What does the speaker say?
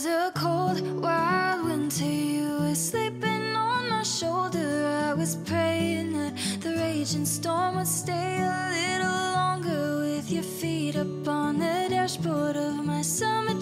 There's a cold, wild winter. You were sleeping on my shoulder. I was praying that the raging storm would stay a little longer. With your feet up on the dashboard of my summer